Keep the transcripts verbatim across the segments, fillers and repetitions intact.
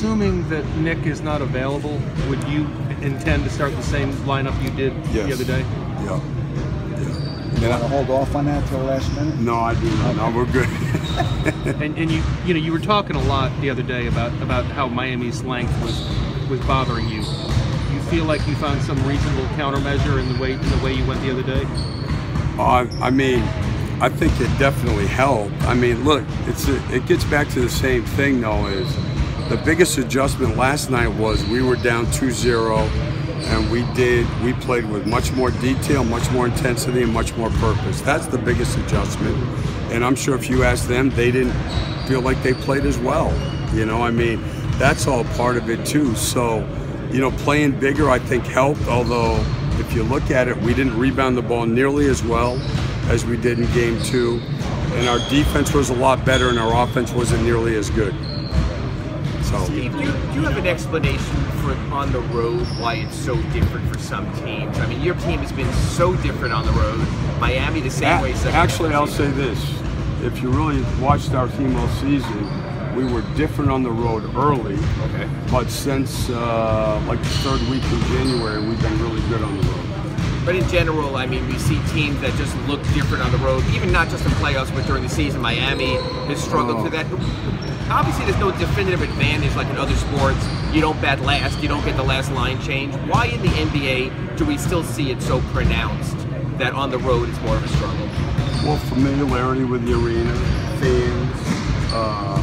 assuming that Nick is not available, would you intend to start the same lineup you did yes. the other day? Yeah. You want to hold off on that till the last minute? No, I do not. Okay. No, we're good. and and you you know you were talking a lot the other day about about how Miami's length was was bothering you. You feel like you found some reasonable countermeasure in the way in the way you went the other day? Uh, I mean, I think it definitely helped. I mean, look, it's a, it gets back to the same thing though. Is the biggest adjustment last night was we were down two zero. And we did, we played with much more detail, much more intensity, and much more purpose. That's the biggest adjustment. And I'm sure if you ask them, they didn't feel like they played as well. You know, I mean, that's all part of it too. So, you know, playing bigger, I think, helped. Although, if you look at it, we didn't rebound the ball nearly as well as we did in game two. And our defense was a lot better, and our offense wasn't nearly as good. So. Steve, do you, do you have an explanation for on the road why it's so different for some teams? I mean, your team has been so different on the road. Miami the same a way. Actually, I'll say this. If you really watched our team all season, we were different on the road early. Okay. But since uh, like the third week in January, we've been really good on the road. But in general, I mean, we see teams that just look different on the road, even not just in playoffs, but during the season. Miami has struggled oh. to that. Obviously, there's no definitive advantage like in other sports. You don't bat last, you don't get the last line change. Why in the N B A do we still see it so pronounced that on the road it's more of a struggle? Well, familiarity with the arena, fans, uh,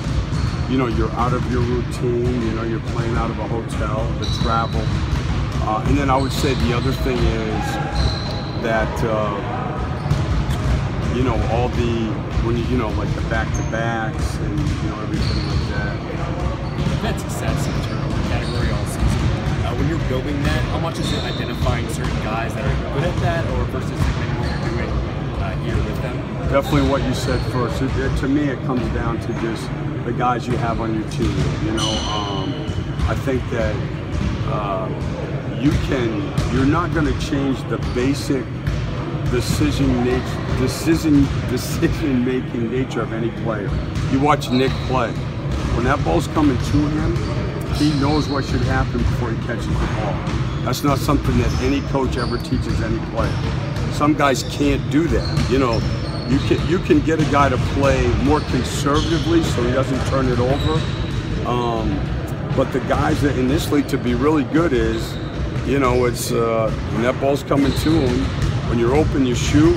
you know, you're out of your routine, you know, you're playing out of a hotel, the travel. Uh, and then I would say the other thing is that, uh, you know, all the, when you, you know, like the back-to-backs and, you know, everything like that. That's a sad turnover category all season. Uh, when you're building that, how much is it identifying certain guys that are good at that or versus maybe what you're doing uh, here with them? Definitely what you said first. It, it, to me, it comes down to just the guys you have on your team, you know. Um, I think that... Uh, You can, you're not going to change the basic decision nature, decision, decision making nature of any player. You watch Nick play. When that ball's coming to him, he knows what should happen before he catches the ball. That's not something that any coach ever teaches any player. Some guys can't do that. You know, you can, you can get a guy to play more conservatively so he doesn't turn it over. Um, but the guys that in this league to be really good is, you know, it's uh, when that ball's coming to him, when you're open, you shoot.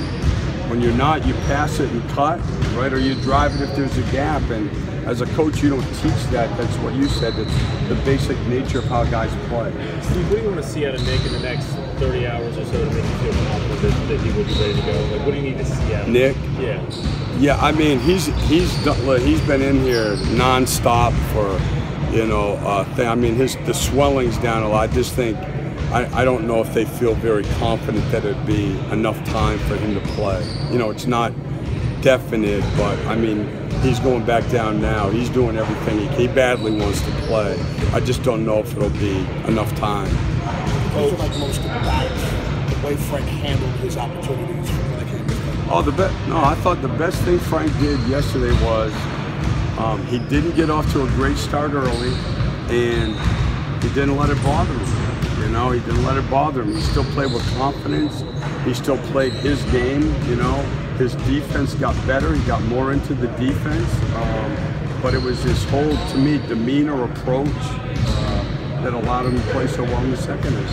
When you're not, you pass it and cut, right? Or you drive it if there's a gap. And as a coach, you don't teach that. That's what you said. It's the basic nature of how guys play. Steve, what do you want to see out of Nick in the next thirty hours or so to make you feel confident that, that he will be ready to go? Like, what do you need to see out of Nick? Him? Yeah. Yeah, I mean, he's he's done, he's been in here nonstop for, you know, uh, th I mean, his the swelling's down a lot. I just think. I, I don't know if they feel very confident that it'd be enough time for him to play. You know, it's not definite, but I mean, he's going back down now. He's doing everything he can. He badly wants to play. I just don't know if it'll be enough time. Those are like most of the guys, the way Frank handled his opportunities. Oh, the best. No, I thought the best thing Frank did yesterday was um, he didn't get off to a great start early, and he didn't let it bother him. You know, he didn't let it bother him. He still played with confidence. He still played his game, you know. His defense got better. He got more into the defense. Um, but it was his whole, to me, demeanor approach uh, that allowed him to play so well in the second half.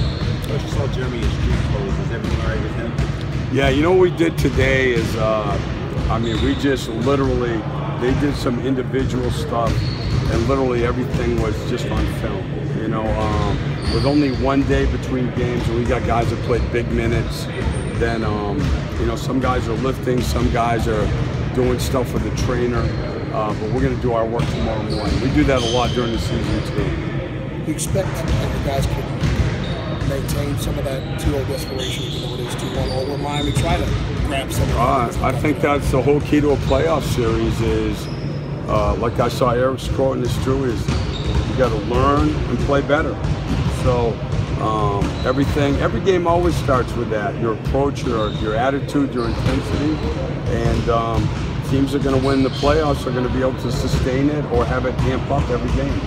I just saw Jeremy as G close. Is everything all right with him? Yeah, you know what we did today is, uh, I mean, we just literally, they did some individual stuff, and literally everything was just on film, you know. Um, With only one day between games, and we got guys that played big minutes. Then, um, you know, some guys are lifting, some guys are doing stuff with the trainer. Uh, but we're going to do our work tomorrow morning. We do that a lot during the season too. You expect that the guys can maintain some of that two oh desperation, even though it is two one, or will Miami try to grab some of that? Uh, I think that's the whole key to a playoff series. Is uh, like I saw Eric's quote, and it's true: is you got to learn and play better. So um, everything, every game always starts with that. Your approach, your, your attitude, your intensity, and um, teams are going to win the playoffs, are going to be able to sustain it or have it amp up every game.